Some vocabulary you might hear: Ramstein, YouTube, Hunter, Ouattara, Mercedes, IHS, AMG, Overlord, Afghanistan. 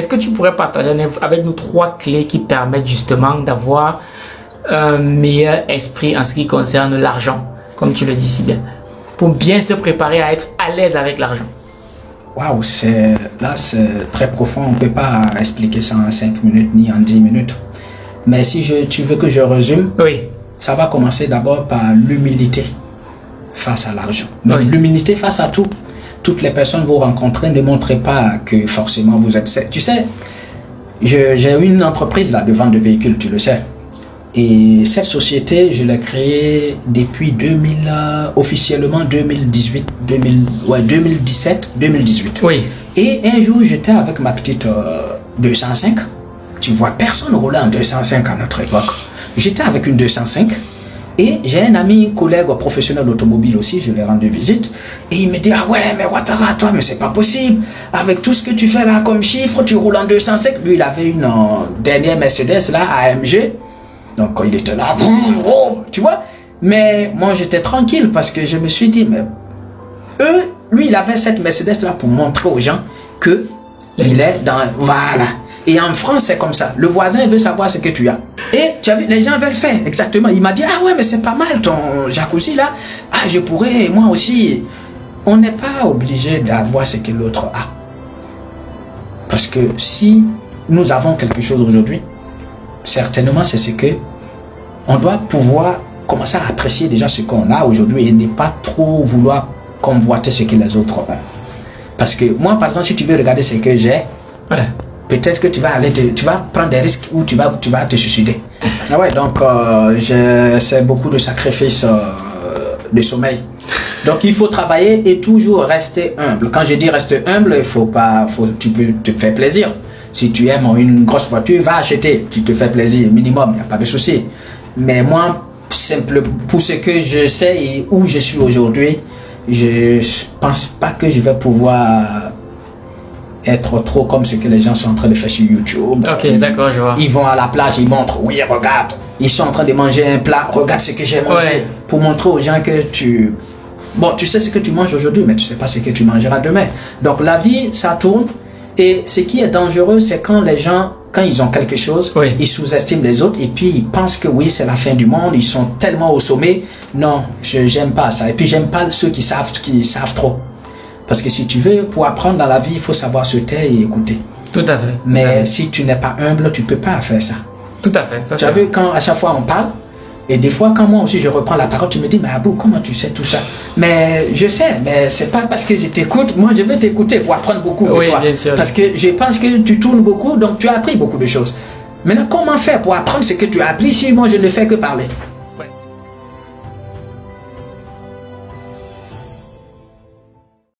Est-ce que tu pourrais partager avec nous 3 clés qui permettent justement d'avoir un meilleur esprit en ce qui concerne l'argent, comme tu le dis si bien, pour bien se préparer à être à l'aise avec l'argent? Waouh, là c'est très profond, on ne peut pas expliquer ça en 5 minutes ni en 10 minutes. Mais si tu veux que je résume, oui, ça va commencer d'abord par l'humilité face à l'argent. Oui. L'humilité face à tout. Toutes les personnes que vous rencontrez, ne montrez pas que forcément vous êtes... Tu sais, j'ai une entreprise là de vente de véhicules, tu le sais. Et cette société, je l'ai créée depuis 2000, officiellement 2018, 2017, 2018. Oui. Et un jour, j'étais avec ma petite 205. Tu vois, personne roulait en 205 à notre époque. J'étais avec une 205 et j'ai un ami, collègue professionnel automobile aussi, je l'ai rendu visite. Et il me dit, ah ouais, mais Ouattara, toi, mais c'est pas possible. Avec tout ce que tu fais là comme chiffre, tu roules en 205. Lui, il avait une dernière Mercedes là, AMG. Donc quand il était là, tu vois. Mais moi, j'étais tranquille parce que je me suis dit, mais eux, lui, il avait cette Mercedes là pour montrer aux gens que il est dans... Voilà. Et en France, c'est comme ça. Le voisin veut savoir ce que tu as. Et tu as vu, les gens veulent faire, exactement. Il m'a dit, ah ouais, mais c'est pas mal ton jacuzzi là. Ah, je pourrais, moi aussi. On n'est pas obligé d'avoir ce que l'autre a. Parce que si nous avons quelque chose aujourd'hui, certainement c'est ce que on doit pouvoir commencer à apprécier déjà ce qu'on a aujourd'hui et ne pas trop vouloir convoiter ce que les autres ont. Parce que moi, par exemple, si tu veux regarder ce que j'ai, ouais, peut-être que tu vas prendre des risques ou tu vas te suicider. Ah ouais, donc c'est beaucoup de sacrifices de sommeil. Donc il faut travailler et toujours rester humble. Quand je dis rester humble, il faut pas, tu peux te faire plaisir. Si tu aimes une grosse voiture, va acheter, tu te fais plaisir, minimum, il n'y a pas de souci. Mais moi, simple, pour ce que je sais et où je suis aujourd'hui, je pense pas que je vais pouvoir être trop comme ce que les gens sont en train de faire sur YouTube. Ok, d'accord, je vois. Ils vont à la plage, ils montrent, oui, regarde, ils sont en train de manger un plat, regarde ce que j'ai mangé, ouais, pour montrer aux gens que tu... Bon, tu sais ce que tu manges aujourd'hui, mais tu sais pas ce que tu mangeras demain. Donc la vie, ça tourne. Et ce qui est dangereux, c'est quand les gens, quand ils ont quelque chose, oui, ils sous-estiment les autres et puis ils pensent que oui, c'est la fin du monde, ils sont tellement au sommet. Non, j'aime pas ça. Et puis j'aime pas ceux qui savent trop. Parce que si tu veux, pour apprendre dans la vie, il faut savoir se taire et écouter. Tout à fait. Mais à fait, si tu n'es pas humble, tu peux pas faire ça. Tout à fait. Ça, tu as vu, quand à chaque fois on parle, et des fois quand moi aussi je reprends la parole, tu me dis, mais Abou, comment tu sais tout ça? Mais je sais, mais c'est pas parce que je t'écoute, moi je vais t'écouter pour apprendre beaucoup de, oui, toi. Bien sûr. Parce que je pense que tu tournes beaucoup, donc tu as appris beaucoup de choses. Maintenant, comment faire pour apprendre ce que tu as appris si moi je ne fais que parler?